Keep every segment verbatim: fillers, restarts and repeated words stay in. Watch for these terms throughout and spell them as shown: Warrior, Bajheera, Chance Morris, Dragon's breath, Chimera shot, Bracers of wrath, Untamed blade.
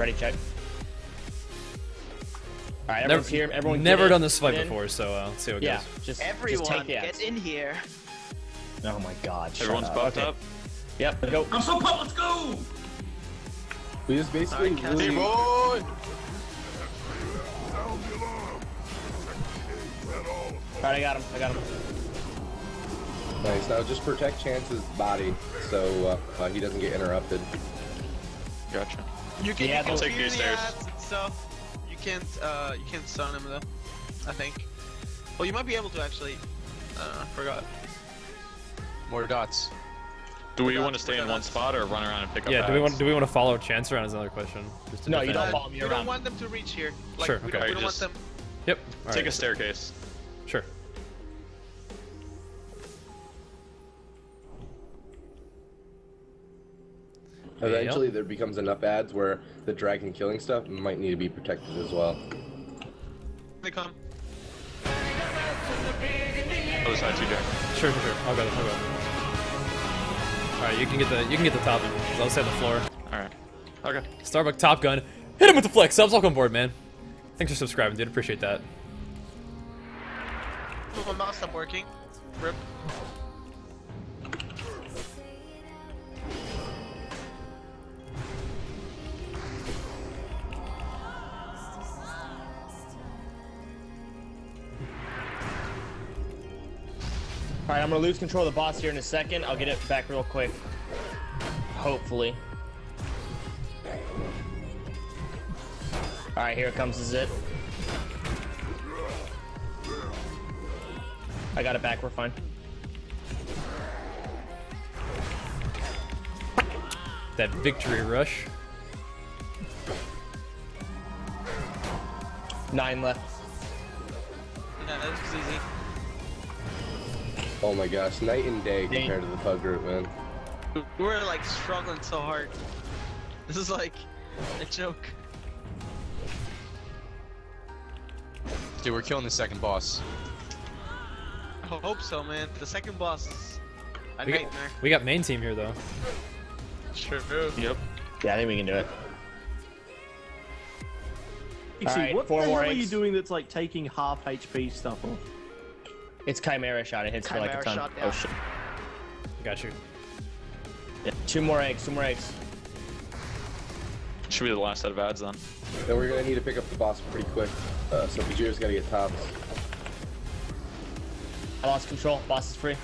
already checked. All right, everyone's never, here. Everyone never done in. this fight in. before, so uh, let's see what yeah, goes. Just, everyone, just take the axe. Get in here. Oh my God! Everyone's up. buffed okay. up. Yep. Go. I'm so pumped. Let's go. We just basically. Right, really... All right, I got him. I got him. Nice. Now just protect Chance's body so uh, uh, he doesn't get interrupted. Gotcha. You can, yeah, you can take these stairs. So you can't. Uh, you can't stun him though. I think. Well, you might be able to actually. Uh, I forgot. More dots. Do we want to stay in one spot or run around and pick up? Yeah. Do we want? Do we want to follow Chance around? Is another question. Just no, you don't follow me around. We don't want them to reach here. Like, sure. Okay. We don't, we don't just, want them. Yep. All take right. a staircase. Sure. Eventually, yep. there becomes enough ads where the dragon killing stuff might need to be protected as well. They come. Other side, too, Jack. Sure, sure, sure. I'll go. I'll go. Alright, you can get the you can get the top one, because I'll set the floor. Alright. Okay. Starbuck Top Gun. Hit him with the flex subs, welcome board, man. Thanks for subscribing, dude. Appreciate that. Oh, my mouse stopped working. Rip. Alright, I'm gonna lose control of the boss here in a second. I'll get it back real quick. Hopefully. Alright, here it comes, this is it. I got it back, we're fine. That victory rush. Nine left. Yeah, that was easy. Oh my gosh, night and day compared to the pug group, man. We're like struggling so hard. This is like a joke. Dude, we're killing the second boss. I hope so, man. The second boss is a we nightmare. Got, we got main team here, though. Sure do. Yep. Yeah, I think we can do it. All right, what four the hell are you doing that's like taking half H P stuff off? It's Chimera shot, it hits Chimera for like a ton. Shot, yeah. Oh shit. Got you. Yeah. Two more eggs, two more eggs. Should be the last set of ads then. Then we're gonna need to pick up the boss pretty quick. Uh, so Bajheera's gotta get tops. I lost control, boss is free.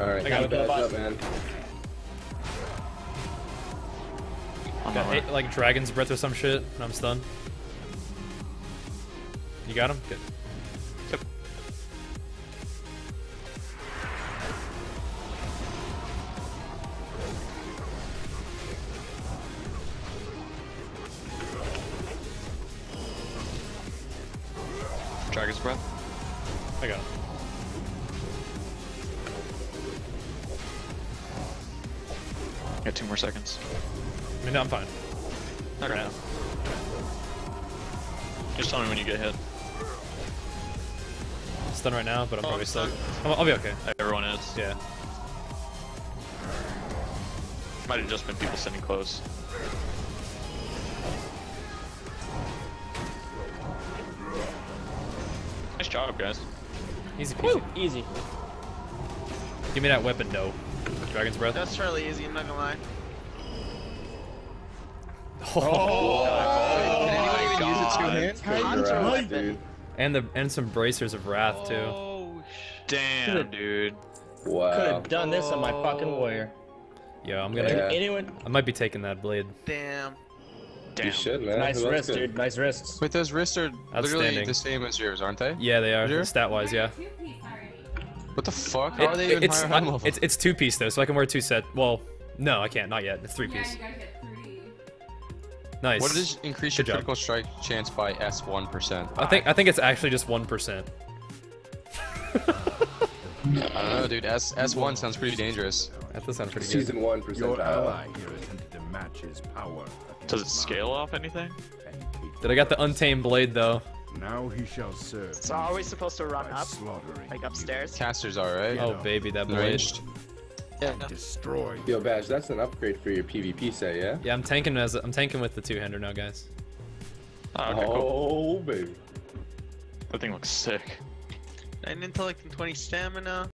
Alright, I gotta go up, man. I got eight, like Dragon's breath or some shit, and I'm stunned. You got him? Good. Dragon's breath. I got it. I got two more seconds. I mean, no, I'm fine. Not right now. Just tell me when you get hit. Stunned right now, but I'm oh, probably stuck. I'll, I'll be okay. Everyone is. Yeah. Might have just been people sitting close. Nice job, guys. Easy peasy. Woo, easy. Give me that weapon, though. Dragon's breath. That's fairly easy, I'm not gonna lie. Oh, oh my God. Can anyone use it? And the and some bracers of wrath too. Oh, damn, could've, dude. Wow. Could have done this on my fucking warrior. Yeah, I'm gonna. Yeah. Anyone? I might be taking that blade. Damn. Damn. You should, man. Nice wrist, good. dude. Nice wrists. Wait, those wrists are literally the same as yours, aren't they? Yeah, they are. Stat-wise, yeah. What the fuck? It, How are they even it's, higher level? It's, it's two-piece, though, so I can wear two set. Well, no, I can't. Not yet. It's three-piece. Yeah, nice. What does increase your critical strike chance by S one percent? I think I think it's actually just one percent. I don't know, dude. S, S1 sounds pretty dangerous. That does sound pretty good. Season one percent. Your ally here attempted to match his power. Does it scale off anything? Did I got the Untamed blade though? Now he shall serve. So are we supposed to run up, like upstairs? Casters are right. Oh baby, that blade. Yeah, no. Destroyed. Yo, Bash, that's an upgrade for your PvP set, yeah? Yeah, I'm tanking as I'm tanking with the two-hander now, guys. Oh, okay, cool. Baby. That thing looks sick. nine intellect and twenty stamina.